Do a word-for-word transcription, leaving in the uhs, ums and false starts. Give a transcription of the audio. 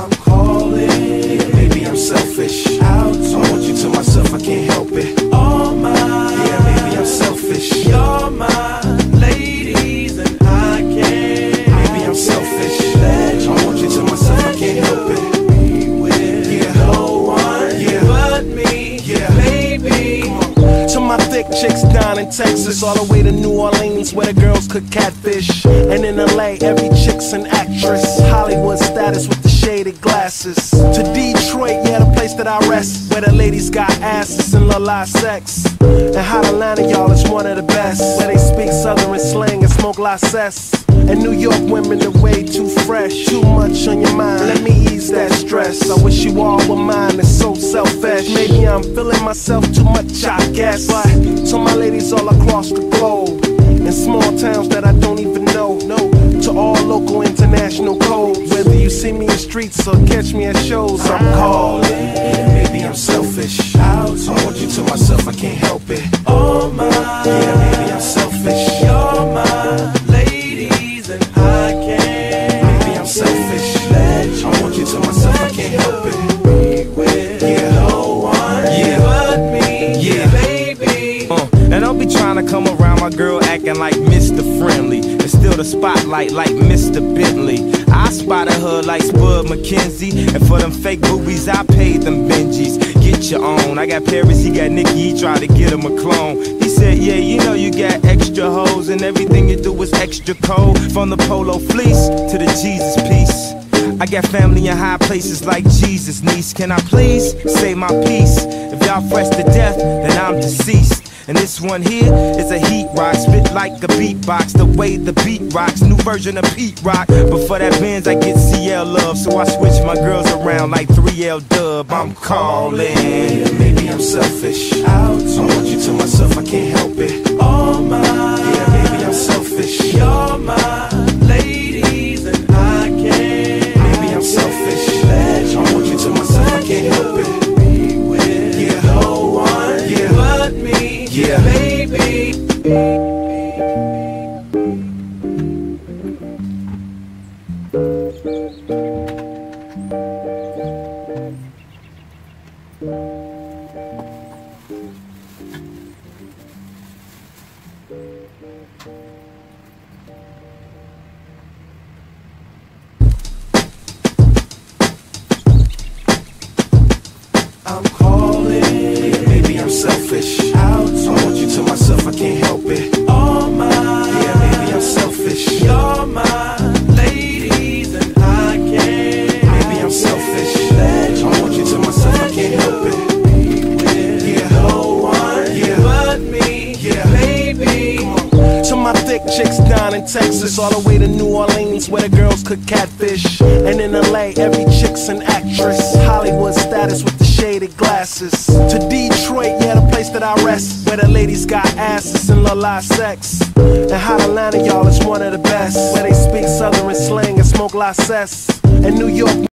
I'm calling. Yeah, maybe I'm selfish. I'll hold you to myself, I can't help it. All my, yeah, maybe I'm selfish. You're my ladies and I can't. Maybe I'm selfish. I'll hold you to myself, I can't help it. Chicks down in Texas, all the way to New Orleans, where the girls cook catfish. And in L A, every chick's an actress. Hollywood status with the shaded glasses. To Detroit, yeah, the place that I rest, where the ladies got asses and la-la sex. And Hot Atlanta, y'all, is one of the best, where they speak Southern slang and smoke license. And New York women are way too fresh. Too much on your mind, let me ease that stress. I wish you all were mine, it's so selfish. Maybe I'm feeling myself too much, I guess. But to my ladies all across the globe, in small towns that I don't even know, to all local international codes, whether you see me in streets or catch me at shows, I'm calling. Yeah, maybe I'm selfish. I'll hold you to myself, I can't help it. Oh my, yeah, maybe I'm selfish. You're my ladies and I can't. Maybe I'm selfish. I'll hold you to myself, I can't help it. Be with, yeah, no one, yeah, but me, yeah, baby. Uh, and I'll be trying to come around my girl acting like Mister Friendly, still the spotlight like Mister Bentley. I spotted her like Spud McKenzie, and for them fake boobies I paid them Benjis. Get your own. I got Paris, he got Nikki, he tried to get him a clone. He said, yeah, you know you got extra hoes, and everything you do is extra cold. From the polo fleece to the Jesus piece, I got family in high places like Jesus, niece. Can I please say my piece? If y'all fresh to death, then I'm deceased. And this one here is a heat rock, spit like a beatbox, the way the beat rocks, new version of Pete Rock. But for that Benz, I get C L love, so I switch my girls around like three L Dub. I'm calling. Yeah, maybe I'm selfish. I'll hold you to myself, I can't help it. Oh my, yeah, maybe I'm selfish. You're my ladies and I can't. Maybe I'm selfish. I'll hold you to myself, I can't help it. Yeah, baby. I'm calling. Yeah, maybe I'm selfish. To myself, I can't help it. Oh my, yeah, maybe I'm selfish. You're my ladies and I can't. Maybe I'm selfish. I want you to myself, I can't help it. Be with, yeah, no one, yeah, but me, yeah, baby. To my thick chicks down in Texas, all the way to New Orleans, where the girls cook catfish. And in L A, every chick's an actress. Hollywood status with the shaded glasses. To Detroit, yeah, the place that I rest, where the ladies got asses and la-la sex. And Hot Atlanta, y'all, is one of the best, where they speak Southern slang and smoke license. And New York